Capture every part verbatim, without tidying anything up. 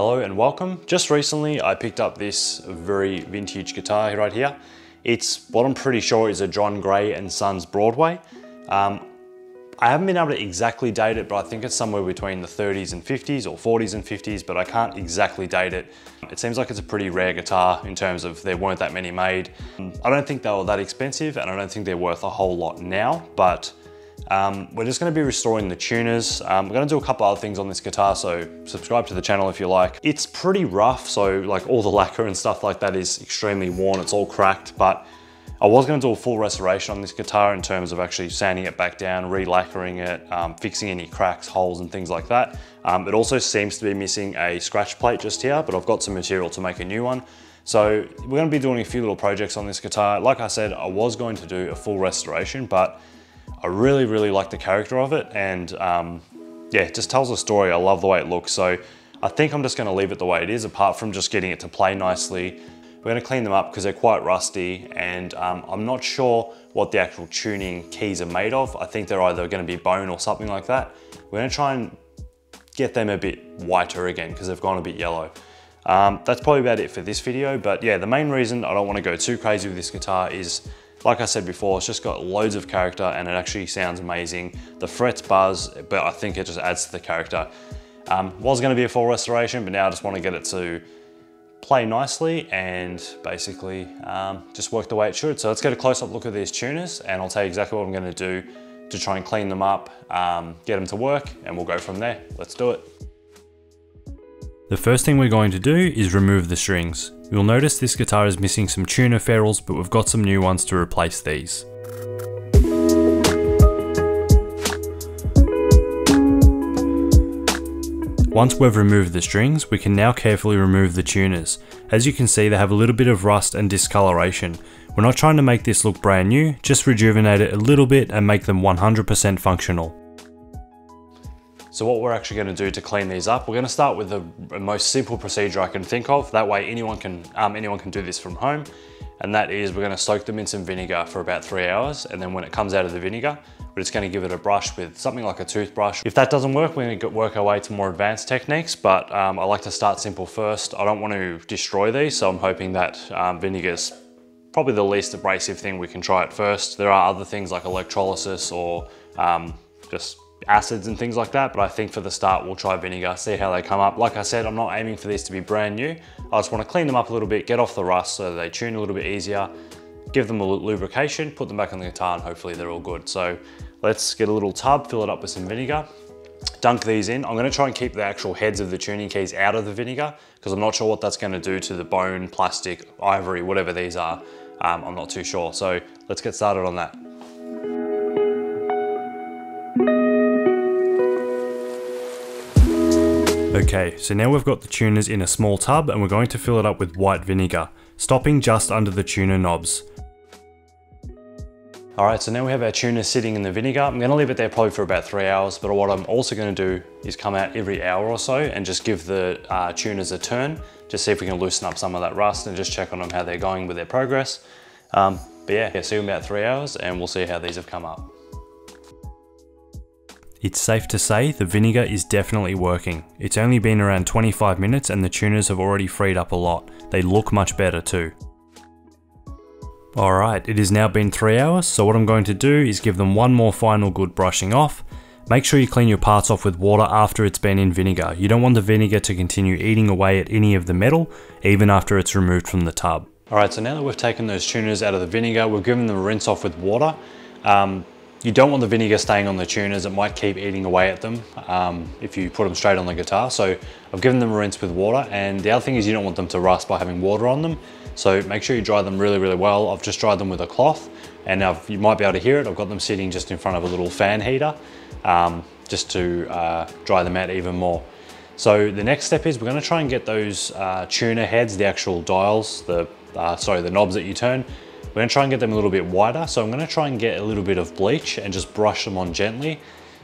Hello and welcome. Just recently I picked up this very vintage guitar right here. It's what I'm pretty sure is a John Gray and Sons Broadway. Um, I haven't been able to exactly date it, but I think it's somewhere between the thirties and fifties or forties and fifties, but I can't exactly date it. It seems like it's a pretty rare guitar in terms of there weren't that many made. I don't think they were that expensive and I don't think they're worth a whole lot now, but Um, we're just going to be restoring the tuners. Um, we're going to do a couple other things on this guitar, so subscribe to the channel if you like. It's pretty rough, so like all the lacquer and stuff like that is extremely worn, it's all cracked, but I was going to do a full restoration on this guitar in terms of actually sanding it back down, re-lacquering it, um, fixing any cracks, holes and things like that. Um, it also seems to be missing a scratch plate just here, but I've got some material to make a new one. So we're going to be doing a few little projects on this guitar. Like I said, I was going to do a full restoration, but I really, really like the character of it, and um, yeah, it just tells a story. I love the way it looks, so I think I'm just going to leave it the way it is, apart from just getting it to play nicely. We're going to clean them up because they're quite rusty, and um, I'm not sure what the actual tuning keys are made of. I think they're either going to be bone or something like that. We're going to try and get them a bit whiter again because they've gone a bit yellow. Um, that's probably about it for this video, but yeah, the main reason I don't want to go too crazy with this guitar is, like I said before, it's just got loads of character and it actually sounds amazing. The frets buzz, but I think it just adds to the character. Um, was gonna be a full restoration, but now I just wanna get it to play nicely and basically um, just work the way it should. So let's get a close up look at these tuners and I'll tell you exactly what I'm gonna do to try and clean them up, um, get them to work, and we'll go from there. Let's do it. The first thing we're going to do is remove the strings. You'll notice this guitar is missing some tuner ferrules, but we've got some new ones to replace these. Once we've removed the strings, we can now carefully remove the tuners. As you can see, they have a little bit of rust and discoloration. We're not trying to make this look brand new, just rejuvenate it a little bit and make them one hundred percent functional. So what we're actually going to do to clean these up, we're going to start with the most simple procedure I can think of. That way anyone can um, anyone can do this from home. And that is, we're going to soak them in some vinegar for about three hours. And then when it comes out of the vinegar, we're just going to give it a brush with something like a toothbrush. If that doesn't work, we're going to work our way to more advanced techniques. But um, I like to start simple first. I don't want to destroy these. So I'm hoping that um, vinegar's probably the least abrasive thing we can try at first. There are other things like electrolysis or um, just acids and things like that, but I think for the start we'll try vinegar, see how they come up. Like I said, I'm not aiming for these to be brand new. I just want to clean them up a little bit, get off the rust so they tune a little bit easier, give them a lubrication, put them back on the guitar, and hopefully they're all good. So let's get a little tub, fill it up with some vinegar, dunk these in. I'm going to try and keep the actual heads of the tuning keys out of the vinegar because I'm not sure what that's going to do to the bone, plastic, ivory, whatever these are. Um, I'm not too sure. So let's get started on that. Okay, so now we've got the tuners in a small tub and we're going to fill it up with white vinegar, stopping just under the tuner knobs. All right, so now we have our tuners sitting in the vinegar. I'm gonna leave it there probably for about three hours, but what I'm also gonna do is come out every hour or so and just give the uh, tuners a turn, just see if we can loosen up some of that rust and just check on them how they're going with their progress. Um, but yeah, yeah, see you in about three hours and we'll see how these have come up. It's safe to say the vinegar is definitely working. It's only been around twenty-five minutes and the tuners have already freed up a lot. They look much better too. Alright, it has now been three hours, so what I'm going to do is give them one more final good brushing off. Make sure you clean your parts off with water after it's been in vinegar. You don't want the vinegar to continue eating away at any of the metal, even after it's removed from the tub. Alright, so now that we've taken those tuners out of the vinegar, we've given them a rinse off with water. Um, You don't want the vinegar staying on the tuners, it might keep eating away at them um, if you put them straight on the guitar. So I've given them a rinse with water, and the other thing is you don't want them to rust by having water on them. So make sure you dry them really, really well. I've just dried them with a cloth, and I've, you might be able to hear it. I've got them sitting just in front of a little fan heater um, just to uh, dry them out even more. So the next step is we're gonna try and get those uh, tuner heads, the actual dials, the uh, sorry, the knobs that you turn. We're gonna try and get them a little bit wider. So I'm gonna try and get a little bit of bleach and just brush them on gently.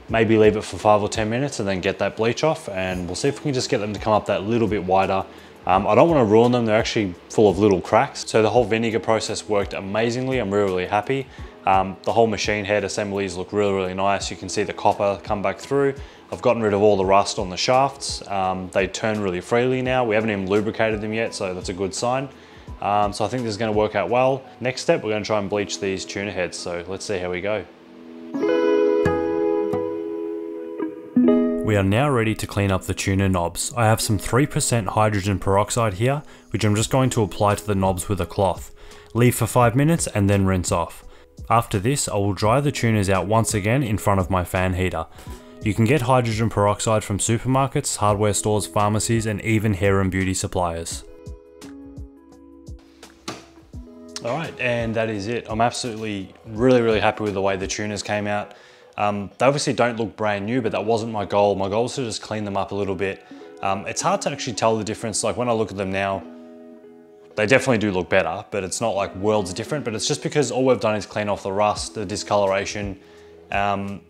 Maybe leave it for five or ten minutes and then get that bleach off, and we'll see if we can just get them to come up that little bit wider. Um, I don't wanna ruin them. They're actually full of little cracks. So the whole vinegar process worked amazingly. I'm really, really happy. Um, the whole machine head assemblies look really, really nice. You can see the copper come back through. I've gotten rid of all the rust on the shafts. Um, they turn really freely now. We haven't even lubricated them yet, so that's a good sign. Um, so I think this is gonna work out well. Next step, we're gonna try and bleach these tuner heads, so let's see how we go. We are now ready to clean up the tuner knobs. I have some three percent hydrogen peroxide here, which I'm just going to apply to the knobs with a cloth. Leave for five minutes and then rinse off. After this, I will dry the tuners out once again in front of my fan heater. You can get hydrogen peroxide from supermarkets, hardware stores, pharmacies, and even hair and beauty suppliers. All right, and that is it. I'm absolutely really, really happy with the way the tuners came out. Um, they obviously don't look brand new, but that wasn't my goal. My goal was to just clean them up a little bit. Um, it's hard to actually tell the difference. Like when I look at them now, they definitely do look better, but it's not like worlds different, but it's just because all we've done is clean off the rust, the discoloration, um,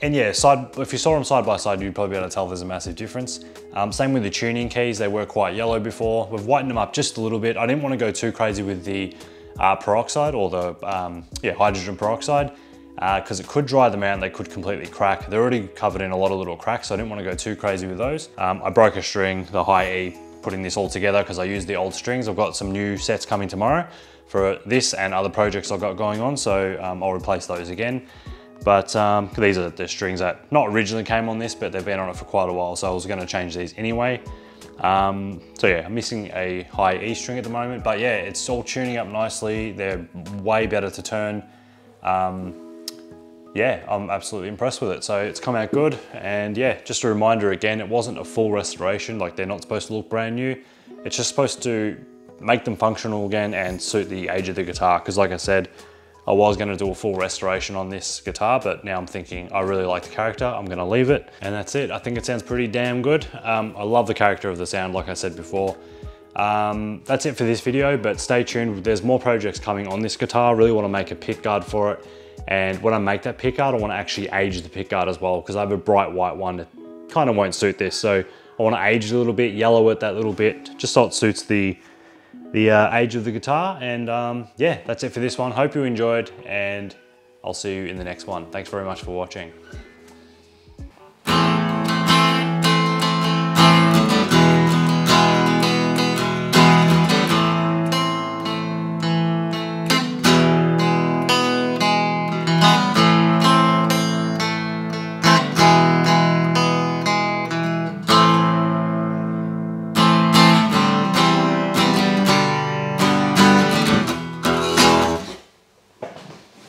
And yeah, side, if you saw them side by side, you'd probably be able to tell there's a massive difference. Um, same with the tuning keys, they were quite yellow before. We've whitened them up just a little bit. I didn't want to go too crazy with the uh, peroxide or the um, yeah, hydrogen peroxide, because uh, it could dry them out and they could completely crack. They're already covered in a lot of little cracks, so I didn't want to go too crazy with those. Um, I broke a string, the high E, putting this all together because I used the old strings. I've got some new sets coming tomorrow for this and other projects I've got going on, so um, I'll replace those again. But um, these are the strings that not originally came on this, but they've been on it for quite a while, so I was gonna change these anyway. Um, so yeah, I'm missing a high E string at the moment, but yeah, it's all tuning up nicely. They're way better to turn. Um, yeah, I'm absolutely impressed with it. So it's come out good, and yeah, just a reminder again, it wasn't a full restoration, like they're not supposed to look brand new. It's just supposed to make them functional again and suit the age of the guitar, because like I said, I was gonna do a full restoration on this guitar, but now I'm thinking I really like the character, I'm gonna leave it, and that's it. I think it sounds pretty damn good. Um, I love the character of the sound, like I said before. Um, that's it for this video, but stay tuned. There's more projects coming on this guitar. I really wanna make a pickguard for it, and when I make that pickguard, I wanna actually age the pickguard as well, because I have a bright white one that kind of won't suit this, so I wanna age it a little bit, yellow it that little bit, just so it suits the the uh, age of the guitar. And um, yeah, that's it for this one. Hope you enjoyed, and I'll see you in the next one. Thanks very much for watching.